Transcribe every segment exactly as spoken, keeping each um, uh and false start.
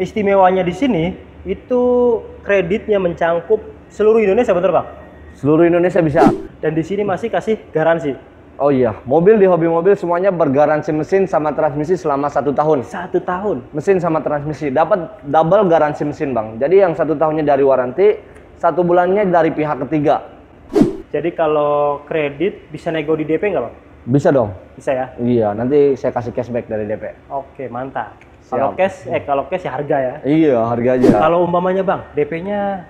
istimewanya di sini itu kreditnya mencangkup seluruh Indonesia, betul Bang? Seluruh Indonesia bisa. Dan di sini masih kasih garansi. Oh iya, mobil di Hobi Mobil semuanya bergaransi mesin sama transmisi selama satu tahun. Satu tahun? Mesin sama transmisi, dapat double garansi mesin Bang. Jadi yang satu tahunnya dari waranti, satu bulannya dari pihak ketiga. Jadi kalau kredit bisa nego di D P nggak Bang? Bisa dong. Bisa ya? Iya, nanti saya kasih cashback dari D P. Oke, mantap. Kalau cash, eh kalau cash ya harga ya? Iya, harga aja. Kalau umpamanya Bang, D P-nya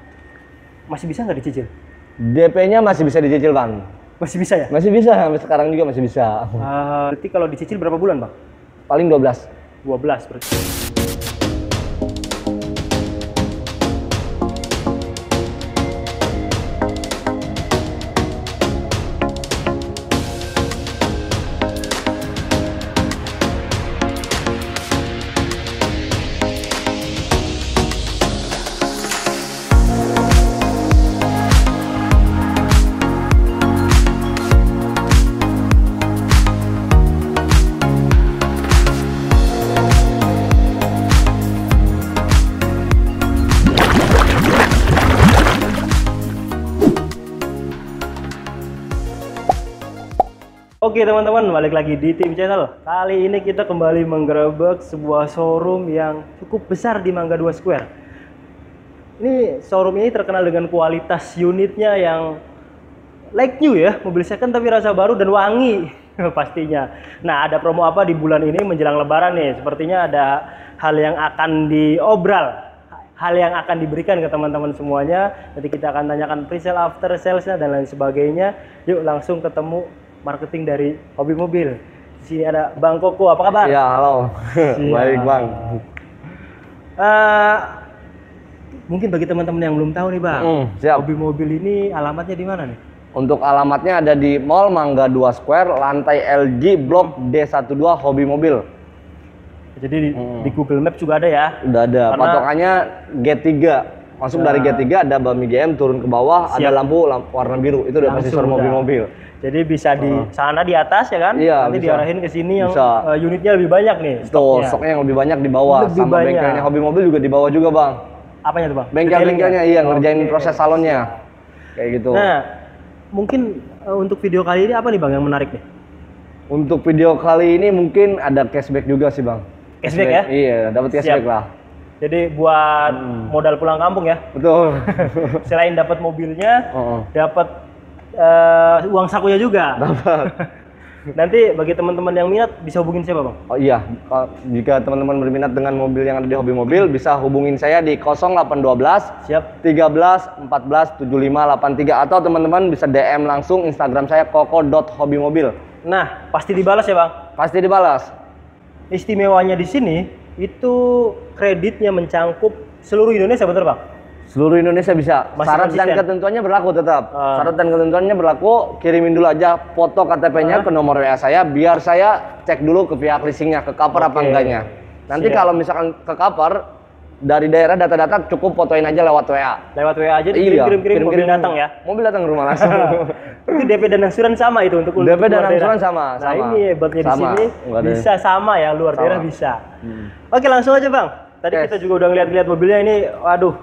masih bisa nggak dicicil? D P-nya masih bisa dicicil Bang. Masih bisa ya? Masih bisa, sampai sekarang juga masih bisa. Uh, berarti kalau dicicil berapa bulan Bang? Paling dua belas. dua belas berarti. Oke teman-teman, balik lagi di Tim Channel. Kali ini kita kembali menggerebek sebuah showroom yang cukup besar di Mangga Dua Square. Ini showroom ini terkenal dengan kualitas unitnya yang like new ya, mobil second tapi rasa baru dan wangi pastinya. Nah, ada promo apa di bulan ini menjelang Lebaran nih? Sepertinya ada hal yang akan diobral, hal yang akan diberikan ke teman-teman semuanya. Nanti kita akan tanyakan pre-sale, after salesnya dan lain sebagainya. Yuk langsung ketemu marketing dari Hobi Mobil. Di sini ada Bang Koko, apa kabar? Ya, halo. Baik Bang. Uh, mungkin bagi teman-teman yang belum tahu nih Bang, mm, siap. Hobi Mobil ini alamatnya di mana nih? Untuk alamatnya ada di Mall Mangga Dua Square, lantai L G, Blok D satu dua, Hobi Mobil. Jadi di, mm. di Google Maps juga ada ya? Udah ada. Karena patokannya G tiga. Masuk nah. dari G tiga ada Bami G M, turun ke bawah, siap. Ada lampu, lampu warna biru. Itu udah pasti Mobil-Mobil. Jadi bisa di uh. sana di atas ya kan? Iya, nanti bisa diarahin ke sini yang uh, unitnya lebih banyak nih. Tuh, stoknya. stoknya yang lebih banyak di bawah. Lebih sama banyak. Bengkelnya Hobi Mobil juga di bawah juga Bang. Apanya tuh Bang? Bengkel-bengkelnya, iya, ngerjain okay. proses salonnya. Kayak gitu. Nah, mungkin uh, untuk video kali ini apa nih Bang yang menarik nih? Untuk video kali ini mungkin ada cashback juga sih Bang. Cashback, cashback ya? Iya, dapat cashback siap. Lah. Jadi buat hmm. modal pulang kampung ya? Betul. Selain dapat mobilnya, uh -uh. dapat Uh, uang sakunya juga. Nanti bagi teman-teman yang minat bisa hubungin siapa Bang? Oh iya, jika teman-teman berminat dengan mobil yang ada di Hobi Mobil bisa hubungin saya di nol delapan satu dua siap satu tiga satu empat satu tujuh lima delapan tiga atau teman-teman bisa D M langsung Instagram saya koko dot hobi mobil. Nah, pasti dibalas ya Bang? Pasti dibalas. Istimewanya di sini itu kreditnya mencangkup seluruh Indonesia, betul Bang? Seluruh Indonesia bisa. Masih syarat konsisten. Dan ketentuannya berlaku tetap. Uh. Syarat dan ketentuannya berlaku. Kirimin dulu aja foto K T P-nya uh. ke nomor W A saya. Biar saya cek dulu ke pihak leasingnya, ke cover okay. apa enggaknya. Nanti siap. Kalau misalkan ke cover dari daerah data-data cukup fotoin aja lewat W A. Lewat W A aja. Iya. Kirim-kirim mobil datang ya. Mobil datang ke rumah langsung. Itu D P dan angsuran sama itu untuk D P dan angsuran sama. Nah sama. Ini hebatnya di sini bisa sama ya luar sama. Daerah bisa. Hmm. Oke langsung aja Bang. Tadi yes. kita juga udah ngeliat-ngeliat mobilnya ini, waduh,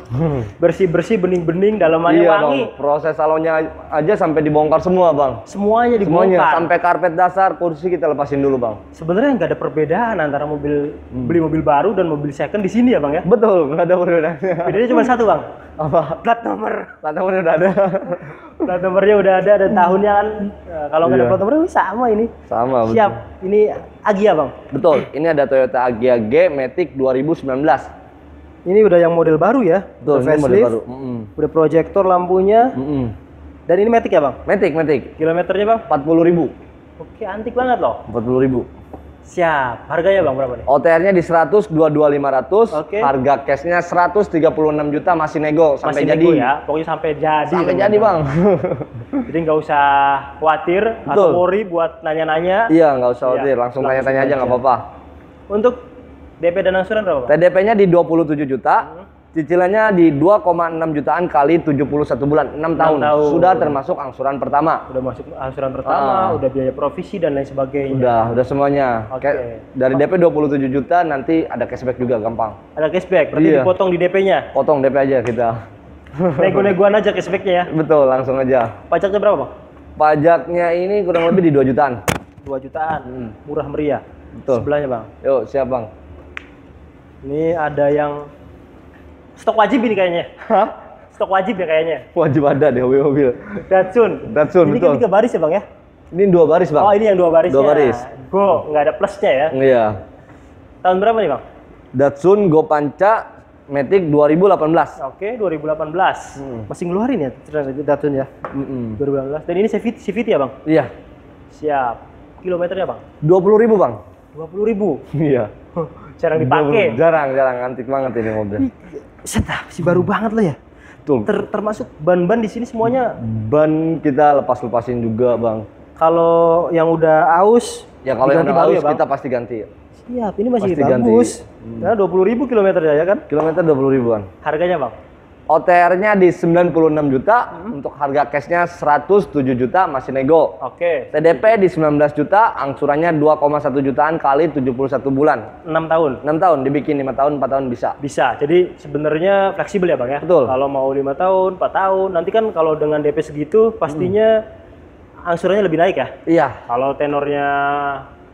bersih-bersih, bening-bening, dalamannya iya, wangi. Bang. Proses salonnya aja sampai dibongkar semua, Bang. Semuanya dibongkar. Semuanya, sampai karpet dasar, kursi kita lepasin dulu, Bang. Sebenarnya nggak ada perbedaan antara mobil hmm. beli mobil baru dan mobil second di sini ya, Bang ya? Betul, nggak ada perbedaan. Bedanya cuma satu, Bang. Apa? Plat nomor. Plat nomornya udah ada. Plat nomornya udah ada dan tahunnya kan. Nah, kalau nggak iya. ada plat nomornya sama ini. Sama. Siap. Betul. Ini Agya Bang. Betul. Ini ada Toyota Agya G Matic dua ribu sembilan belas. Ini udah yang model baru ya. Betul. Udah facelift, model baru. Mm -mm. Udah proyektor lampunya. Mm -mm. Dan ini Matic ya Bang? Matic, Matic. Kilometernya Bang? empat puluh ribu. Oke, antik banget loh. empat puluh ribu. Siap. Harganya Bang berapa nih? O T R-nya di seratus dua puluh dua ribu lima ratus. Oke. Harga cash-nya seratus tiga puluh enam juta masih nego sampai masih jadi. Nego ya. Pokoknya sampai jadi. Sampai teman -teman. jadi, Bang. Jadi nggak usah khawatir betul. Atau worry buat nanya-nanya. Iya, nggak usah khawatir, ya, langsung tanya-tanya aja nggak apa-apa. Untuk D P dan angsuran berapa? T D P-nya di dua puluh tujuh juta. Hmm. Cicilannya di dua koma enam jutaan kali tujuh puluh satu bulan, enam tahun. enam tahun. Sudah termasuk angsuran pertama. Sudah masuk angsuran pertama, ah. udah biaya provisi dan lain sebagainya. Udah, udah semuanya. Oke. Okay. Dari D P dua puluh tujuh juta nanti ada cashback juga, gampang. Ada cashback, berarti iya. dipotong di D P-nya? Potong D P aja kita. Nego-negoan aja cashback-nya ya? Betul, langsung aja. Pajaknya berapa, Bang? Pajaknya ini kurang lebih di dua jutaan. dua jutaan. Hmm. Murah meriah. Betul. Sebelahnya, Bang. Yuk, siap, Bang. Ini ada yang stok wajib ini kayaknya. Hah? Stok wajib ya kayaknya. Wajib ada deh mobil-mobil. Datsun. Datsun ini betul. Ini tiga baris ya bang ya? Ini dua baris bang. Oh ini yang dua baris. Dua baris. Go, nggak ada plusnya ya? Iya. Tahun berapa nih bang? Datsun Go Panca Matic dua ribu delapan belas. Oke, dua ribu delapan belas. Hmm. Masih ngeluarin ya Datsun ya? Mm-mm. dua ribu delapan belas. Dan ini C V T ya bang? Iya. Siap. Kilometernya bang? dua puluh ribu bang. dua puluh ribu? Iya. Jarang dipakai. Jarang, jarang. Antik banget ini mobil. Sedap sih, baru banget loh ya. Betul. Ter termasuk ban-ban di sini semuanya. Ban kita lepas-lepasin juga, Bang. Kalau yang udah aus, ya kalau yang udah aus ya, kita pasti ganti. Siap, ini masih pasti bagus. Hmm. Karena dua puluh ribu kilometer ya kan? Kilometer dua puluh ribuan. Harganya, Bang? O T R-nya di sembilan puluh enam juta, hmm. untuk harga cash-nya seratus tujuh juta masih nego. Oke. Okay. T D P di sembilan belas juta, angsurannya dua koma satu jutaan kali tujuh puluh satu bulan. enam tahun. enam tahun, dibikin lima tahun, empat tahun bisa. Bisa. Jadi sebenarnya fleksibel ya, Bang ya. Betul. Kalau mau lima tahun, empat tahun, nanti kan kalau dengan D P segitu pastinya hmm. angsurannya lebih naik ya? Iya. Kalau tenornya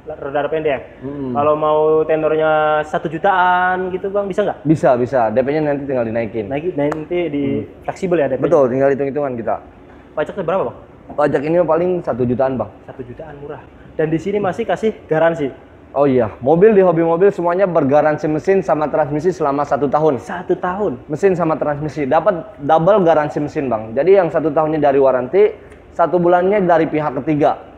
rada pendek. Hmm. Kalau mau tenornya satu jutaan gitu bang, bisa nggak? Bisa, bisa. D P-nya nanti tinggal dinaikin. Naik, nanti di hmm. fleksibel ya D P-nya? Betul, tinggal hitung-hitungan kita. Pajaknya berapa bang? Pajak ini paling satu jutaan bang. Satu jutaan murah. Dan di sini masih kasih garansi. Oh iya, mobil di Hobi Mobil semuanya bergaransi mesin sama transmisi selama satu tahun. Satu tahun. Mesin sama transmisi dapat double garansi mesin bang. Jadi yang satu tahunnya dari waranti, satu bulannya dari pihak ketiga.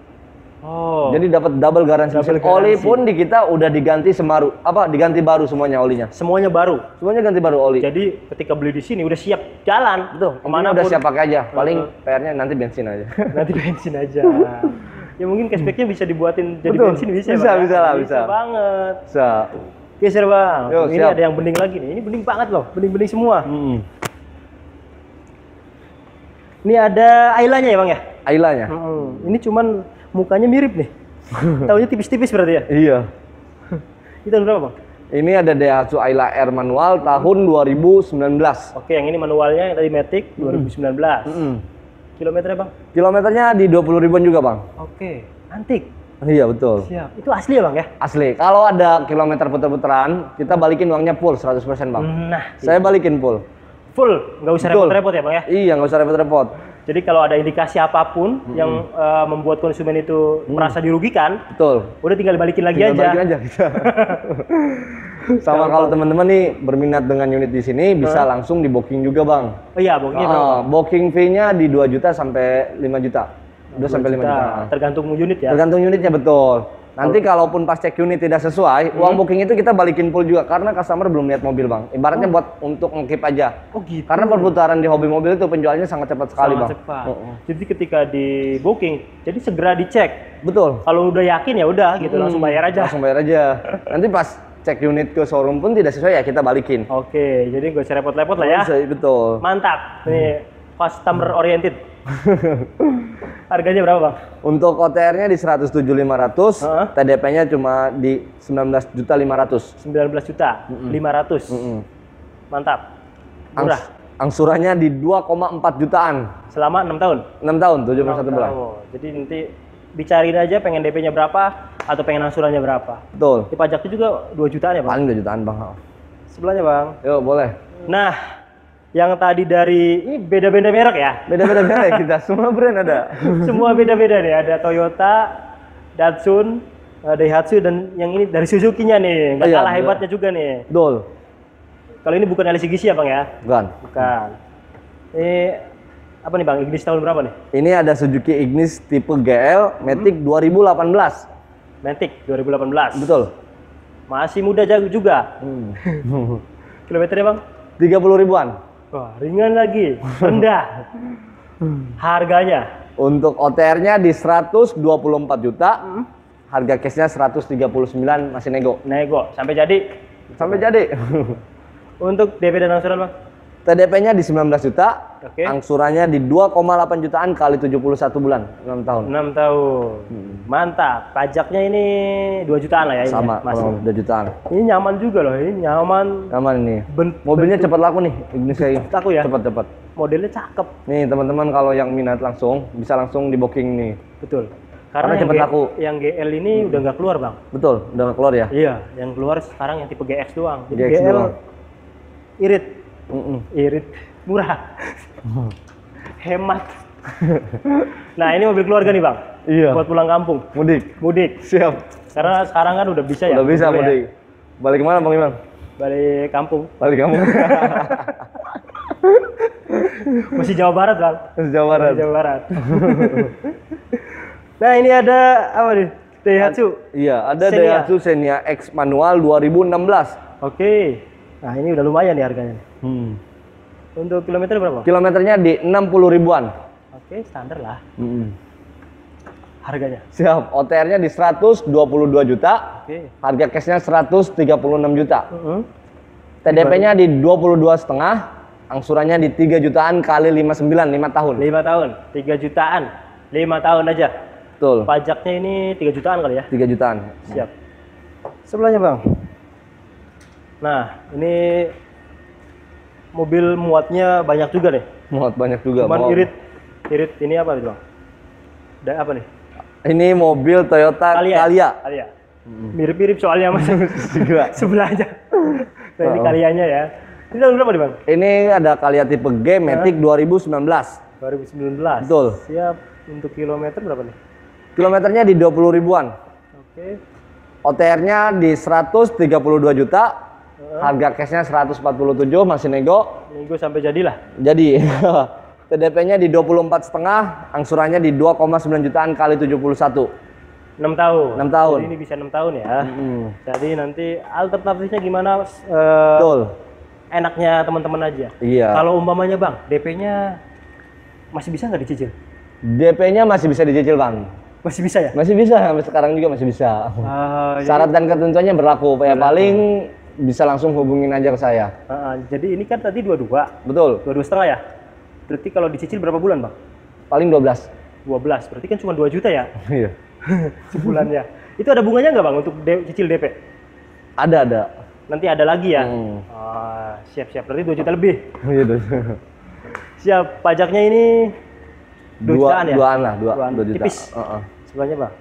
Oh. Jadi dapat double garansi. Double garansi. Oli pun di kita udah diganti semaru, apa diganti baru semuanya olinya. Semuanya baru. Semuanya ganti baru oli. Jadi ketika beli di sini udah siap jalan. Betul. Kemana udah pun. Siap pakai aja. Paling uh -huh. P R-nya nanti bensin aja. Nanti bensin aja. Ya mungkin cashback-nya bisa dibuatin jadi betul. Bensin bisa. Bisa, ya, bisa lah, bisa. Bisa banget. Bisa. Oke, sir bang. Yo, ini siap. Ada yang bening lagi nih. Ini bening banget loh. Bening-bening semua. Hmm. Ini ada Ayla-nya ya bang ya. Ayla-nya. Hmm. Ini cuman mukanya mirip nih. Taunya tipis-tipis berarti ya? Iya. Ini tahun berapa, Bang? Ini ada Daihatsu Ayla R manual tahun dua ribu sembilan belas. Oke, yang ini manualnya yang tadi Matic dua ribu sembilan belas. Mm. Kilometernya, Bang? Kilometernya di dua puluh ribuan juga, Bang. Oke, antik. Iya, betul. Siap. Itu asli ya, Bang ya? Asli. Kalau ada kilometer puter-puteran, kita balikin uangnya full seratus persen, Bang. Nah, saya iya. balikin full. Full, nggak usah repot-repot ya, Bang ya? Iya, nggak usah repot-repot. Jadi kalau ada indikasi apapun hmm. yang uh, membuat konsumen itu hmm. merasa dirugikan, betul. Udah tinggal balikin lagi tinggal aja. Balikin aja kita. Sama kalau teman-teman nih berminat dengan unit di sini bisa hmm. langsung di booking juga, Bang. Oh iya, bookingnya berapa? Uh, booking fee-nya di dua juta sampai lima juta. dua sampai lima juta. Tergantung unit ya. Tergantung unitnya betul. Nanti oh. kalaupun pas cek unit tidak sesuai, hmm. uang booking itu kita balikin full juga karena customer belum lihat mobil, Bang. Ibaratnya oh. buat untuk ngekip aja. Oh gitu. Karena perputaran di Hobi Mobil itu penjualnya sangat cepat sekali, sangat Bang. Cepat. Oh, oh. Jadi ketika di booking, jadi segera dicek. Betul. Kalau udah yakin ya udah gitu, hmm. langsung bayar aja. Langsung bayar aja. Nanti pas cek unit ke showroom pun tidak sesuai ya kita balikin. Oke, jadi gak usah repot-repot lah ya. Betul. Mantap. Nih, customer oriented. Harganya berapa bang? Untuk O T R-nya di seratus tujuh ribu lima ratus, uh-huh. T D P-nya cuma di sembilan belas juta lima ratus. sembilan belas juta mm-hmm. lima ratus. Mm-hmm. Mantap. Murah. Angs angsurannya di dua koma empat jutaan. Selama enam tahun. enam tahun, tujuh puluh satu bulan. Jadi nanti dicariin aja pengen D P-nya berapa atau pengen angsurannya berapa. Betul. Di pajaknya juga dua jutaan ya, Bang? Paling dua jutaan, Bang. Sebelahnya, Bang. Yuk, boleh. Nah, yang tadi dari ini beda-beda merek ya, beda-beda merek kita semua brand ada, semua beda-beda nih, ada Toyota, Datsun, Daihatsu dan yang ini dari Suzuki-nya nih, nggak oh, kalah iya, hebatnya iya. juga nih. Dol. Kalau ini bukan L C G C ya bang ya? Bukan. Bukan. Ini apa nih bang? Ignis tahun berapa nih? Ini ada Suzuki Ignis tipe G L Matic hmm. dua ribu delapan belas. Matic dua ribu delapan belas. Betul. Masih muda juga. Hmm. Kilometernya bang? tiga puluh ribuan. Wah, ringan lagi, rendah. Harganya? Untuk O T R-nya di seratus dua puluh empat juta, hmm. harga cash-nya seratus tiga puluh sembilan masih nego. Nego, sampai jadi? Sampai jadi. Untuk D P dan angsuran, Bang? T D P-nya di sembilan belas juta, okay. Angsurannya di dua koma delapan jutaan kali tujuh puluh satu bulan, enam tahun. enam tahun. Hmm. Mantap. Pajaknya ini dua jutaan lah ya. Sama, ini, oh, dua jutaan. Ini nyaman juga loh, ini nyaman. Nyaman ini. Ben Mobilnya bentuk. Cepet laku nih, Ignis kayak gini. Laku ya? Cepet-cepet. Modelnya cakep. Nih, teman-teman kalau yang minat langsung bisa langsung di booking nih. Betul. Karena, Karena yang, cepet laku. Yang G L ini hmm. udah nggak keluar, Bang. Betul, udah nggak keluar ya? Iya, yang keluar sekarang yang tipe G X doang. Jadi G X G L doang. Irit. Mm-mm. Irit, murah, mm. hemat. Nah ini mobil keluarga nih Bang, iya. Buat pulang kampung, mudik, mudik, siap. Karena sekarang kan udah bisa udah ya. Udah bisa mudik. Ya? Balik kemana Bang Iman? Balik kampung. Balik kampung. Masih Jawa Barat Bang. Masih Jawa Barat. Masih Jawa Barat. Nah ini ada apa nih? Daihatsu. Iya, ada Daihatsu Xenia X manual dua ribu enam belas. Oke. Okay. Nah ini udah lumayan nih harganya. Hmm. Untuk kilometer berapa? Kilometernya di enam puluh ribuan. Oke, standar lah. Hmm. Harganya? Siap. O T R-nya di seratus dua puluh dua juta. Oke. Harga cashnya seratus tiga puluh enam juta. Hmm. T D P-nya di dua puluh dua setengah. Angsurannya di tiga jutaan kali lima puluh sembilan, lima tahun. lima tahun. tiga jutaan. lima tahun aja. Betul. Pajaknya ini tiga jutaan kali ya? tiga jutaan. Siap. Sebelahnya Bang. Nah, ini mobil muatnya banyak juga nih. Muat banyak juga. Cuman irit, irit ini apa itu Bang? Da, apa nih? Ini mobil Toyota Calya. Calya. Mirip-mirip soalnya Mas. Sebelahnya. Nah, ini Calyanya ya. Ini tahun berapa nih Bang? Ini ada Calya tipe G Matic dua ribu sembilan belas. dua ribu sembilan belas. Betul. Siap. Untuk kilometer berapa nih? Kilometernya di dua puluh ribuan. Oke. O T R-nya di seratus tiga puluh dua juta. Harga cashnya seratus empat puluh tujuh, masih nego. Nego sampai jadilah. Jadi T D P-nya di dua puluh empat setengah, angsurannya di dua koma sembilan jutaan kali tujuh puluh satu. enam tahun. enam tahun. Jadi ini bisa enam tahun ya. Mm. Jadi nanti alternatifnya gimana? Uh, Betul. Enaknya teman-teman aja. Iya. Kalau umpamanya Bang, D P-nya masih bisa nggak dicicil? D P-nya masih bisa dicicil Bang. Masih bisa ya? Masih bisa, sampai sekarang juga masih bisa. Uh, Syarat jadi... dan ketentuannya berlaku. Ya paling bisa langsung hubungin aja ke saya. Uh, jadi ini kan tadi dua puluh dua. Betul. dua puluh dua setengah ya? Berarti kalau dicicil berapa bulan Bang? Paling dua belas. dua belas, berarti kan cuma dua juta ya? Iya. Sebulannya. Itu ada bunganya nggak Bang untuk cicil D P? Ada, ada. Nanti ada lagi ya? Hmm. Uh, siap, siap. Berarti dua juta lebih? Iya, dua juta. Siap, pajaknya ini dua jutaan ya? dua jutaan lah, dua juta. Tipis. Uh-uh. Sebenarnya Bang.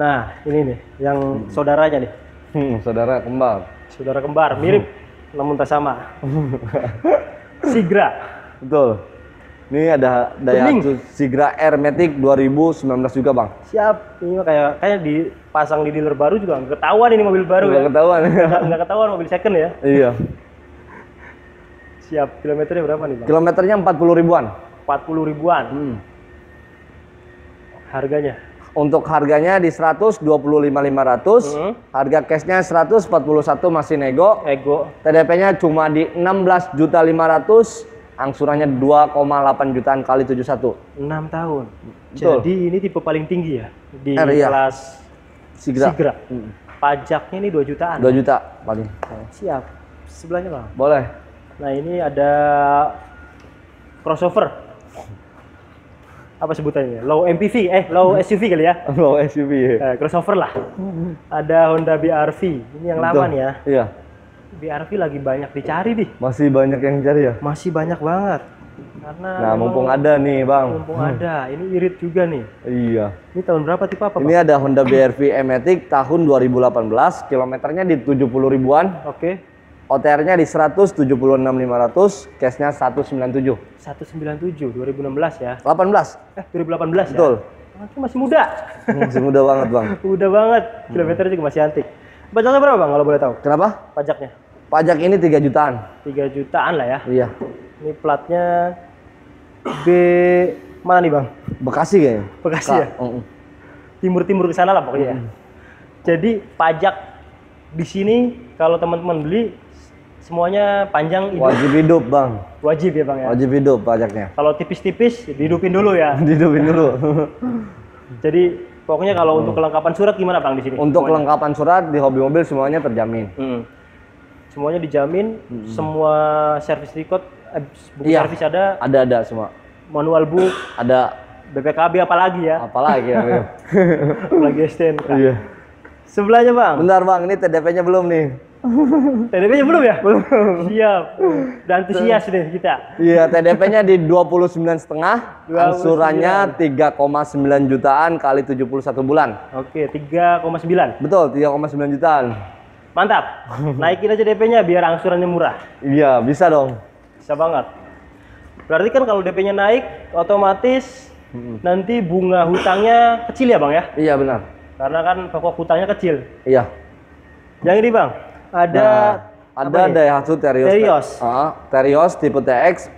Nah, ini nih, yang hmm. saudaranya nih. Hmm, saudara kembar. Saudara kembar, mirip, hmm. namun tak sama. Sigra. Betul. Ini ada Daihatsu Sigra R Matic dua ribu sembilan belas juga Bang. Siap. Ini kayak kayak dipasang di dealer baru juga. Nggak ketahuan ini mobil baru. Nggak ya? ketahuan. Nggak ketahuan mobil second ya. Iya. Siap. Kilometernya berapa nih Bang? Kilometernya empat puluh ribuan. empat puluh ribuan. Hmm. Harganya? Untuk harganya di seratus dua puluh lima ribu lima ratus, hmm. harga cashnya seratus empat puluh satu masih nego. Ego. T D P-nya cuma di enam belas juta lima ratus, angsurannya dua koma delapan jutaan kali tujuh puluh satu. enam tahun. Betul. Jadi ini tipe paling tinggi ya di R, iya. kelas Sigra. Sigra. Hmm. Pajaknya ini dua jutaan. dua juta ya? Paling. Nah, siap. Sebelahnya Bang. Boleh. Nah, ini ada crossover. Apa sebutannya? Low M P V, eh low S U V kali ya? Low S U V. Eh, crossover lah. Ada Honda B R V. Ini yang lama nih ya. Iya. B R V lagi banyak dicari nih. Masih banyak yang cari ya? Masih banyak banget. Karena nah, mumpung ada nih, Bang. Mumpung hmm. ada. Ini irit juga nih. Iya. Ini tahun berapa tipe apa, Bang? Ini ada Honda B R V M-Matic tahun dua ribu delapan belas, kilometernya di tujuh puluh ribuan. Oke. O T R-nya di seratus tujuh puluh enam ribu lima ratus, cash-nya seratus sembilan puluh tujuh. seratus sembilan puluh tujuh, dua ribu enam belas ya? delapan belas. Eh, dua ribu delapan belas. Betul. Ya? Betul. Masih muda. Masih muda banget, Bang. Muda banget. Kilometernya juga masih antik. Pajaknya berapa, Bang, kalau boleh tahu? Kenapa? Pajaknya. Pajak ini tiga jutaan. tiga jutaan lah ya? Iya. Ini platnya B... Mana nih, Bang? Bekasi kayaknya. Bekasi Ka. ya? Mm-mm. Timur-timur ke sana lah pokoknya. Mm-mm. Jadi, pajak di sini kalau teman-teman beli semuanya panjang hidup. Wajib hidup Bang. Wajib ya Bang ya? Wajib hidup pajaknya. Kalau tipis-tipis dihidupin dulu ya. Dihidupin dulu. Jadi pokoknya kalau hmm. untuk kelengkapan surat gimana Bang di sini? Untuk semuanya? Kelengkapan surat di Hobi Mobil semuanya terjamin. Hmm. semuanya dijamin, hmm. semua service record, eh, buku iya, servis ada, ada ada semua, manual book ada, B P K B apalagi ya, apalagi ya, apalagi S T N K. Iya. Sebelahnya bang, bentar bang, ini T D P-nya belum nih. T D P-nya belum ya? Belum. Siap. Dan antusias nih kita. Iya, T D P-nya di dua puluh sembilan setengah, angsurannya tiga koma sembilan jutaan kali tujuh puluh satu bulan. Oke, tiga koma sembilan. Betul, tiga koma sembilan jutaan. Mantap. Naikin aja D P-nya biar angsurannya murah. Iya, bisa dong. Bisa banget. Berarti kan kalau D P-nya naik, otomatis hmm. nanti bunga hutangnya kecil ya, Bang ya? Iya, benar. Karena kan pokok hutangnya kecil. Iya. Yang ini, Bang. Ada nah, ada Daihatsu Terios. Terios. Uh, Terios tipe T X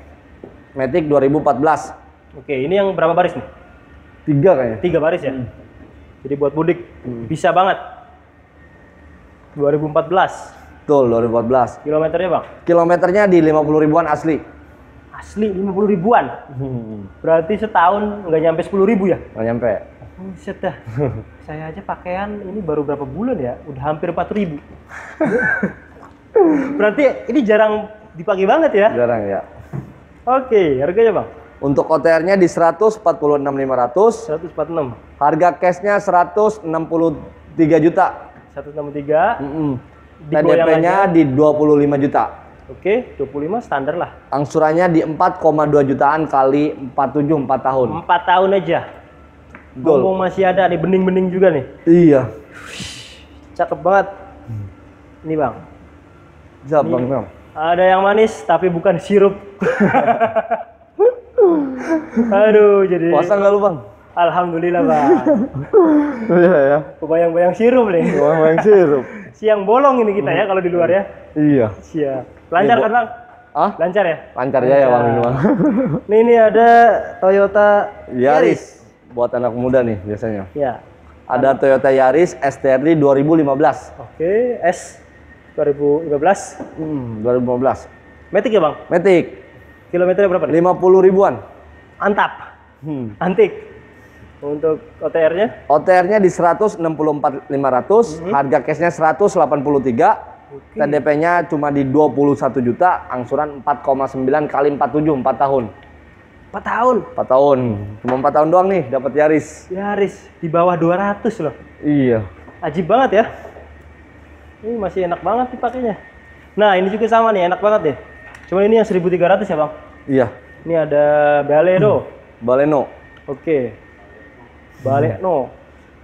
Matic dua ribu empat belas. Oke, ini yang berapa baris nih? Tiga kayaknya. Tiga baris ya. Hmm. Jadi buat mudik hmm. bisa banget. dua ribu empat belas. Betul, dua ribu empat belas. Kilometernya, Bang? Kilometernya di lima puluh ribuan asli. Asli lima puluh ribuan. Hmm. Berarti setahun nggak nyampe sepuluh ribu ya? Nggak nyampe. Buset dah. Saya aja pakaian ini baru berapa bulan ya? Udah hampir empat ribu. Berarti ini jarang dipakai banget ya? Jarang ya. Oke, harganya bang? Untuk O T R-nya di seratus empat puluh enam ribu lima ratus. seratus empat puluh enam. Harga cash-nya seratus enam puluh tiga juta. seratus enam puluh tiga. Mm -mm. T D P-nya di dua puluh lima juta. Oke, dua puluh lima standar lah. Angsurannya di empat koma dua jutaan kali empat puluh tujuh, empat tahun. empat tahun aja. Mumpung masih ada nih, bening-bening juga nih. Iya. Cakep banget. Ini bang. Siap bang, bang. Ada yang manis tapi bukan sirup. Aduh, jadi. Puasa nggak lu bang? Alhamdulillah bang. Iya ya. Kebayang-bayang sirup nih. Kebayang sirup. Siang bolong ini kita ya kalau di luar ya. Iya. Siap. Lancar kan bang? Ah? Lancar ya? Lancar ya ya bang. Nih ini ada Toyota Yaris. Buat anak muda nih biasanya. Ya. Ada Toyota Yaris S T R D dua ribu lima belas. Oke, S dua ribu lima belas. Hmm, dua ribu lima belas. Matic ya, Bang? Matic. Kilometernya berapa nih? lima puluh ribuan. Mantap. Hmm. Antik. Untuk O T R-nya? O T R-nya di seratus enam puluh empat ribu lima ratus, mm-hmm. harga cash-nya seratus delapan puluh tiga. Okay. T D P-nya cuma di dua puluh satu juta, angsuran empat koma sembilan kali empat puluh tujuh, empat tahun. empat tahun. empat tahun. Cuma empat tahun doang nih dapat Yaris. Yaris di bawah dua ratus loh. Iya. Ajib banget ya. Ini masih enak banget dipakainya. Nah, ini juga sama nih, enak banget deh. Cuma ini yang seribu tiga ratus ya, Bang? Iya. Ini ada Baleno. Baleno. Oke. Baleno.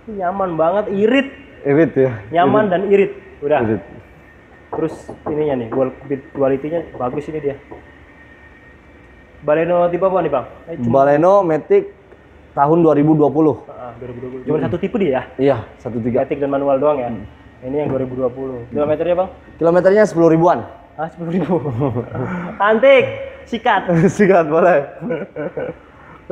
Ini nyaman banget, irit. Irit ya. Nyaman irit. Dan irit. Udah. Irit. Terus ininya nih, kualitinya bagus ini dia. Baleno tipe apa nih bang? Eh, Baleno Matic tahun dua ribu dua puluh. Ah, dua ribu dua puluh. Cuma hmm. satu tipe dia? Iya, satu tiga. Matic dan manual doang ya? Hmm. Ini yang dua ribu dua puluh. Kilometernya bang? Kilometernya sepuluh ribuan. Ah, sepuluh ribu. Antik, sikat. Sikat boleh.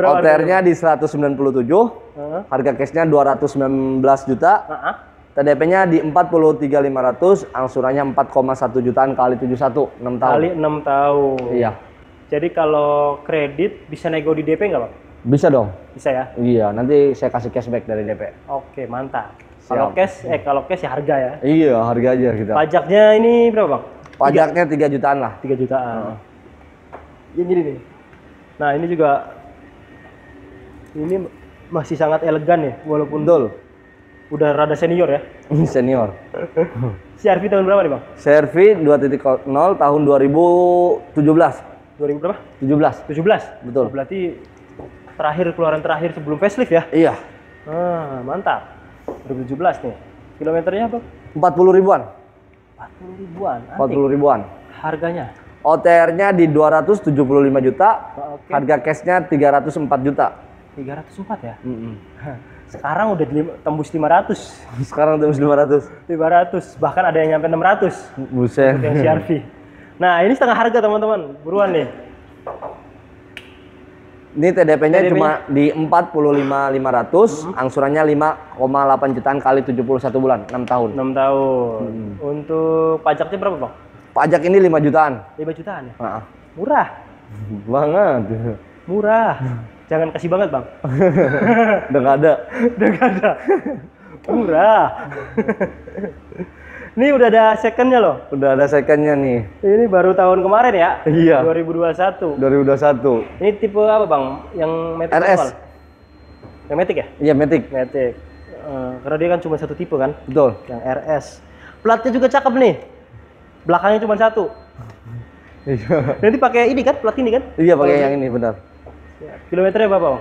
O T R-nya di seratus sembilan puluh tujuh. Uh -huh. Harga cashnya dua ratus sembilan belas juta. Uh -huh. T D P-nya di empat puluh tiga ribu lima ratus. Angsurannya empat koma satu jutaan kali tujuh puluh satu, enam tahun. Kali enam tahun. Iya. Jadi kalau kredit bisa nego di D P nggak bang? Bisa dong. Bisa ya? Iya, nanti saya kasih cashback dari D P. Oke, mantap. Kalau cash, eh kalau cash ya harga ya? Iya, harga aja kita. Pajaknya ini berapa bang? Pajaknya tiga jutaan lah. tiga jutaan. Hmm. Ini nih. Nah ini juga, ini masih sangat elegan ya, walaupun dol. Udah rada senior ya? Senior. C R-V tahun berapa nih bang? C R-V dua titik nol tahun dua ribu tujuh belas. dua ribu berapa? tujuh belas. tujuh belas. Betul. Berarti terakhir keluaran terakhir sebelum facelift ya? Iya. Ah, mantap. dua ribu tujuh belas nih. Kilometernya apa? empat puluh ribuan. empat puluh ribuan. Antik. empat puluh ribuan. Harganya? O T R-nya di dua ratus tujuh puluh lima juta. Okay. Harga cash-nya tiga ratus empat juta. tiga ratus empat ya? Mm-hmm. Sekarang udah tembus lima ratus. Sekarang tembus lima ratus. lima ratus. Bahkan ada yang nyampe enam ratus. Buset. Yang C R-V. Nah, ini setengah harga teman-teman, buruan nih. Ini T D P-nya T D P cuma di empat puluh lima ribu lima ratus, hmm. angsurannya lima koma delapan jutaan kali tujuh puluh satu bulan, enam tahun. enam tahun. Hmm. Untuk pajaknya berapa, Bang? Pajak ini lima jutaan. lima jutaan ya? Nah. Murah. Banget. Murah. Jangan kasih banget, Bang. Udah nggak ada. Udah nggak ada. Murah. Ini udah ada secondnya loh. Udah ada secondnya nih. Ini baru tahun kemarin ya? Iya. dua ribu dua puluh satu. dua ribu dua puluh satu. Ini tipe apa bang? Yang Matic? R S. Apa? Yang Matic ya? Iya Matic. Matic. Uh, karena dia kan cuma satu tipe kan? Betul. Yang R S. Platnya juga cakep nih. Belakangnya cuma satu. Iya. Nanti pakai ini kan? Plat ini kan? Iya pakai oh, yang ini benar. Ya. Kilometernya berapa bang?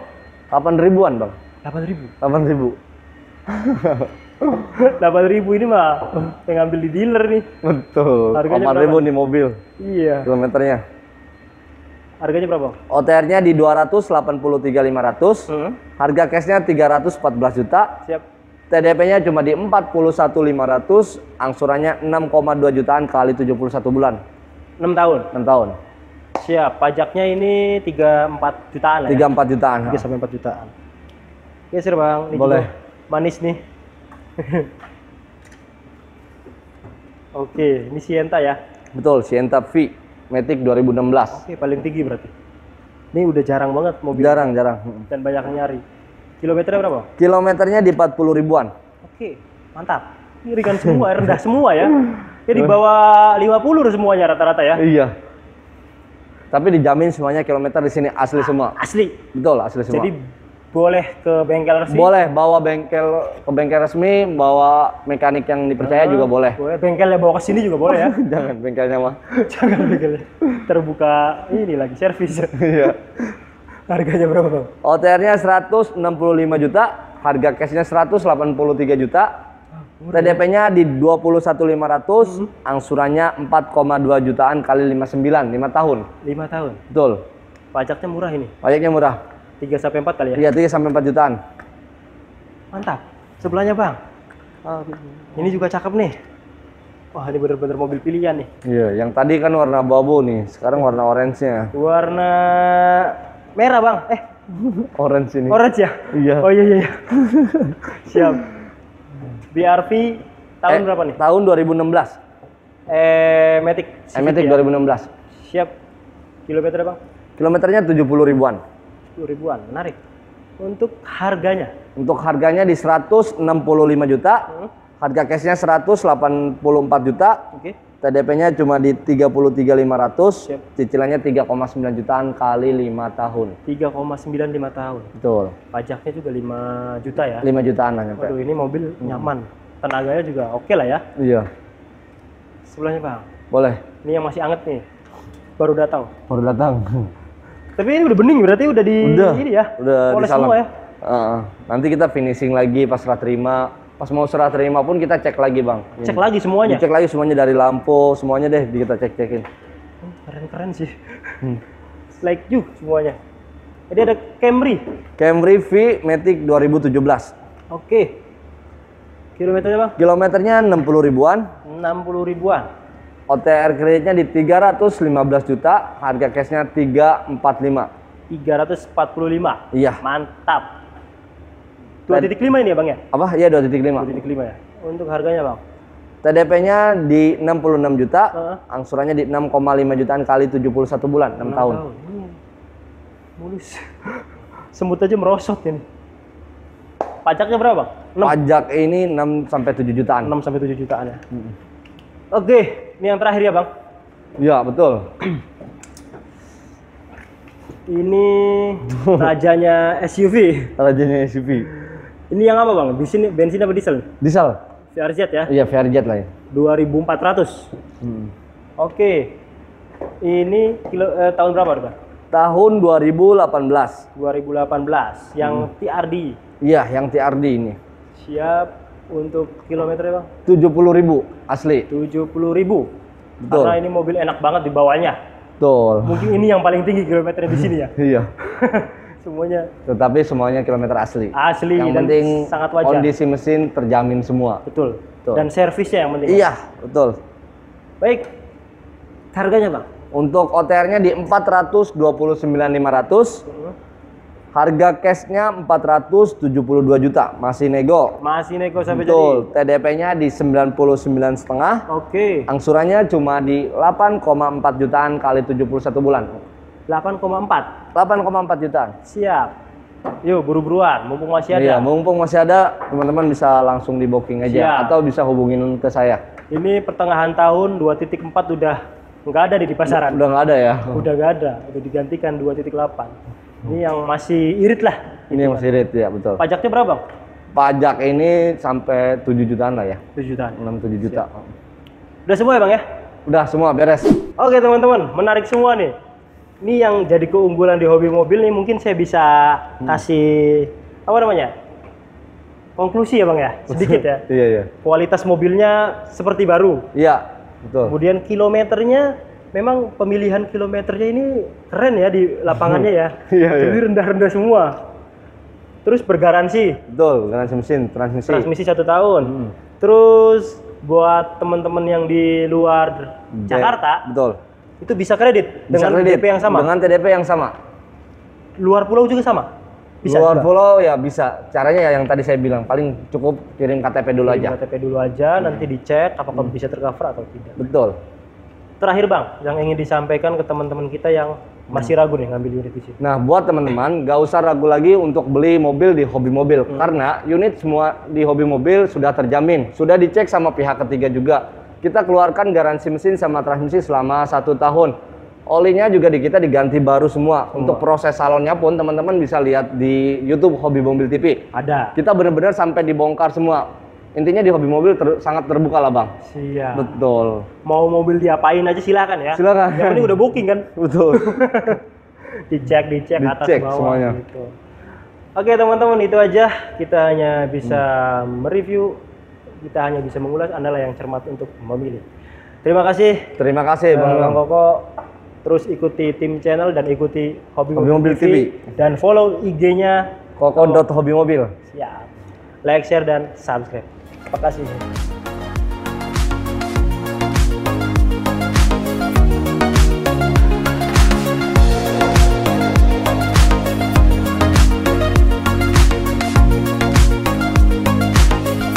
Delapan ribuan bang. Delapan ribu. Delapan ribu. Delapan ribu ini mah yang ngambil di dealer nih. Betul. Delapan ribu nih mobil. Iya. Kilometernya. Harganya berapa? O T R-nya di dua ratus delapan puluh tiga lima ratus. Harga cashnya tiga ratus empat belas juta. Siap. T D P-nya cuma di empat puluh satu lima ratus. Angsurannya enam koma dua jutaan kali tujuh puluh satu bulan. Enam tahun. Enam tahun. Siap. Pajaknya ini tiga empat jutaan. Tiga empat jutaan. Tiga sampai empat jutaan. Ya sir bang. Ini boleh. Manis nih. Oke, ini Sienta ya? Betul, Sienta V Matic dua ribu enam belas. Oke, paling tinggi berarti. Ini udah jarang banget mobil. Jarang, jarang. Dan banyak yang nyari. Kilometernya berapa? Kilometernya di empat puluh ribuan. Oke, mantap. Ini ringan semua, rendah semua ya. Jadi di bawah lima puluh semuanya rata-rata ya. Iya. Tapi dijamin semuanya kilometer di sini asli semua. Asli. Betul, asli semua. Jadi boleh ke bengkel resmi? Boleh, bawa bengkel ke bengkel resmi, bawa mekanik yang dipercaya nah, juga boleh. Boleh, bengkelnya bawa ke sini juga boleh ya. Jangan bengkelnya mah. Jangan bengkelnya. Terbuka ini lagi servis. Iya. Harganya berapa bang? O T R-nya seratus enam puluh lima juta, harga cashnya seratus delapan puluh tiga juta. Oh, T D P-nya di dua puluh satu ribu lima ratus, hmm. Angsurannya empat koma dua jutaan kali lima sembilan, lima tahun. lima tahun. Betul. Pajaknya murah ini. Pajaknya murah. tiga sampai empat kali ya? Iya, tiga sampai empat jutaan. Mantap. Sebelahnya, Bang. Um, ini juga cakep nih. Wah, ini bener-bener mobil pilihan nih. Iya, yang tadi kan warna abu-abu nih, sekarang warna orange-nya. Warna merah, Bang. Eh, orange ini. Orange ya? Iya. Oh iya iya iya. Siap. B R-v tahun eh, berapa nih? Tahun dua ribu enam belas. Eh, Matic. Eh, Matic ya? dua ribu enam belas. Siap. Kilometernya, Bang? Kilometernya tujuh puluh ribuan. sepuluh ribuan, menarik. Untuk harganya? Untuk harganya di seratus enam puluh lima juta, hmm. Harga cashnya seratus delapan puluh empat juta, okay. T D P-nya cuma di tiga puluh tiga ribu lima ratus, yep. Cicilannya tiga koma sembilan jutaan kali lima tahun. tiga koma sembilan lima tahun. Betul. Pajaknya juga lima juta ya? lima jutaan lah nyampe. Waduh, ini mobil hmm. nyaman, tenaganya juga oke okay lah ya? Iya. Sebelahnya Bang? Boleh. Ini yang masih anget nih, baru datang. Baru datang. Tapi ini udah bening berarti udah di udah, ini ya. Udah poles semua ya. Uh, nanti kita finishing lagi pas serah terima. Pas mau serah terima pun kita cek lagi, Bang. Cek lagi semuanya. Cek lagi semuanya dari lampu, semuanya deh kita cek-cekin. Keren-keren sih. Hmm. Like you semuanya. Jadi ada Camry. Camry V Matic dua ribu tujuh belas. Oke. Kilometernya, Bang? Kilometernya enam puluh ribuan. enam puluh ribuan. O T R kreditnya di tiga ratus lima belas juta, harga cashnya tiga empat lima. tiga ratus empat puluh lima. Iya. Mantap. dua koma lima ini ya Bang ya? Apa? Iya dua koma lima. dua koma lima ya. Untuk harganya Bang? T D P-nya di enam puluh enam juta, uh-huh. Angsurannya di enam koma lima jutaan kali tujuh puluh satu bulan, enam tahun. Hmm. Mulus. Semut aja merosot ini. Pajaknya berapa Bang? enam. Pajak ini enam sampai tujuh jutaan. enam sampai tujuh jutaan ya. Hmm. Oke, ini yang terakhir ya Bang? Iya, betul. Ini rajanya S U V. Rajanya S U V. Ini yang apa Bang? Bensin, bensin apa diesel? Diesel. V R Z ya? Iya, V R Z lah ya. dua ribu empat ratus. Hmm. Oke. Ini kilo, eh, tahun berapa Bang? Tahun dua ribu delapan belas. dua ribu delapan belas. Yang hmm. T R D. Iya, yang T R D ini. Siap. Untuk kilometernya Bang? tujuh puluh ribu asli. tujuh puluh ribu. Betul. Karena ini mobil enak banget dibawanya. Betul. Mungkin ini yang paling tinggi kilometernya di sini ya. Iya. Semuanya. Tetapi semuanya kilometer asli. Asli. Yang dan penting sangat wajar. Kondisi mesin terjamin semua. Betul. Betul. Dan servisnya yang penting. Iya, betul. Baik. Harganya Bang? Untuk O T R-nya di empat ratus dua puluh sembilan ribu lima ratus. Uh-huh. Harga cashnya empat ratus tujuh puluh dua juta, masih nego. Masih nego sampai betul. Jadi. T D P-nya di sembilan puluh sembilan koma lima. Oke. Angsurannya cuma di delapan koma empat jutaan kali tujuh puluh satu bulan. delapan koma empat. delapan koma empat jutaan. Siap. Yuk buru-buruan, mumpung masih ada. Iya, mumpung masih ada, teman-teman bisa langsung di booking aja. Siap. Atau bisa hubungin ke saya. Ini pertengahan tahun dua titik empat udah nggak ada nih di pasaran. Udah nggak ada ya? Udah nggak ada, udah digantikan dua titik delapan. Ini yang masih irit lah. Ini yang masih irit ya, betul. Pajaknya berapa, Bang? Pajak ini sampai tujuh jutaan lah ya. tujuh jutaan. enam tujuh juta. Siap. Udah semua ya, Bang ya? Udah semua beres. Oke, teman-teman, menarik semua nih. Ini yang jadi keunggulan di hobi mobil nih, mungkin saya bisa kasih hmm. apa namanya? Konklusi ya, Bang ya. Sedikit ya. Iya, iya. Kualitas mobilnya seperti baru. Iya, betul. Kemudian kilometernya memang pemilihan kilometernya ini keren ya di lapangannya ya. Iya, jadi iya. rendah-rendah semua. Terus bergaransi. Betul, garansi mesin, transmisi. Transmisi satu tahun. Hmm. Terus buat teman-teman yang di luar Be Jakarta, betul. Itu bisa kredit bisa dengan kredit. T D P yang sama. Dengan T D P yang sama. Luar pulau juga sama. Bisa luar juga. Pulau ya bisa. Caranya ya yang tadi saya bilang, paling cukup kirim K T P dulu kirim aja. K T P dulu aja, hmm. nanti dicek apakah hmm. bisa tercover atau tidak. Betul. Terakhir Bang, yang ingin disampaikan ke teman-teman kita yang masih ragu nih ngambil unit di situ. Nah, buat teman-teman gak usah ragu lagi untuk beli mobil di hobi mobil hmm. karena unit semua di hobi mobil sudah terjamin, sudah dicek sama pihak ketiga juga. Kita keluarkan garansi mesin sama transmisi selama satu tahun. Olinya juga di kita diganti baru semua. semua. Untuk proses salonnya pun teman-teman bisa lihat di YouTube Hobi Mobil T V. Ada. Kita benar-benar sampai dibongkar semua. Intinya di hobi mobil ter sangat terbuka lah Bang. Siap. Betul. Mau mobil diapain aja silakan ya. Silakan. Yang penting udah booking kan. Betul. dicek dicek, dicek atas bawah. Semuanya. Gitu. Oke teman-teman itu aja. Kita hanya bisa hmm. mereview. Kita hanya bisa mengulas. Anda lah yang cermat untuk memilih. Terima kasih. Terima kasih Bang, Bang Koko. Terus ikuti Tim Channel dan ikuti Hobi, hobi Mobil T V. T V dan follow I G-nya koko dot hobi mobil. Siap. Like, share dan subscribe. Terima kasih.